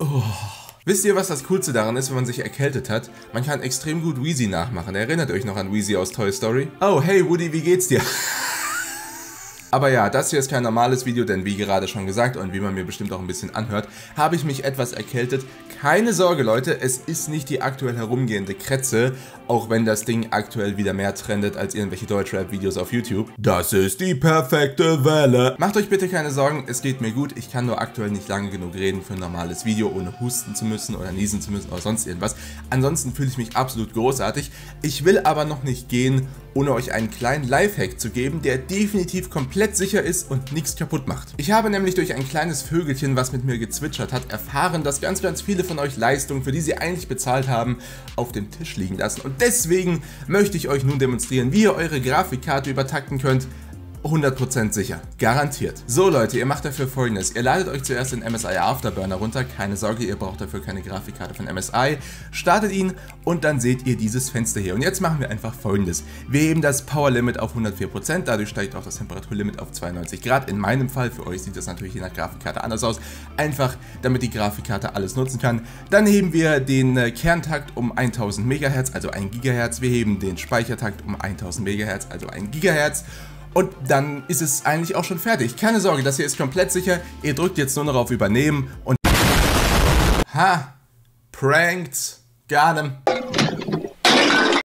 Oh. Wisst ihr, was das Coolste daran ist, wenn man sich erkältet hat? Man kann extrem gut Wheezy nachmachen. Erinnert euch noch an Wheezy aus Toy Story? Oh, hey Woody, wie geht's dir? Aber ja, das hier ist kein normales Video, denn wie gerade schon gesagt und wie man mir bestimmt auch ein bisschen anhört, habe ich mich etwas erkältet. Keine Sorge Leute, es ist nicht die aktuell herumgehende Krätze, auch wenn das Ding aktuell wieder mehr trendet als irgendwelche Deutschrap-Videos auf YouTube. Das ist die perfekte Welle. Macht euch bitte keine Sorgen, es geht mir gut, ich kann nur aktuell nicht lange genug reden für ein normales Video, ohne husten zu müssen oder niesen zu müssen oder sonst irgendwas. Ansonsten fühle ich mich absolut großartig. Ich will aber noch nicht gehen, ohne euch einen kleinen Lifehack zu geben, der definitiv komplett sicher ist und nichts kaputt macht. Ich habe nämlich durch ein kleines Vögelchen, was mit mir gezwitschert hat, erfahren, dass ganz, ganz viele von euch Leistungen, für die sie eigentlich bezahlt haben, auf dem Tisch liegen lassen. Und deswegen möchte ich euch nun demonstrieren, wie ihr eure Grafikkarte übertakten könnt. 100% sicher. Garantiert. So Leute, ihr macht dafür Folgendes. Ihr ladet euch zuerst den MSI Afterburner runter. Keine Sorge, ihr braucht dafür keine Grafikkarte von MSI. Startet ihn und dann seht ihr dieses Fenster hier. Und jetzt machen wir einfach Folgendes. Wir heben das Power Limit auf 104%. Dadurch steigt auch das Temperaturlimit auf 92 Grad. In meinem Fall, für euch sieht das natürlich je nach Grafikkarte anders aus. Einfach, damit die Grafikkarte alles nutzen kann. Dann heben wir den Kerntakt um 1000 MHz, also 1 GHz. Wir heben den Speichertakt um 1000 MHz, also 1 GHz. Und dann ist es eigentlich auch schon fertig. Keine Sorge, das hier ist komplett sicher. Ihr drückt jetzt nur noch auf Übernehmen und... Ha! Pranked! Garnem!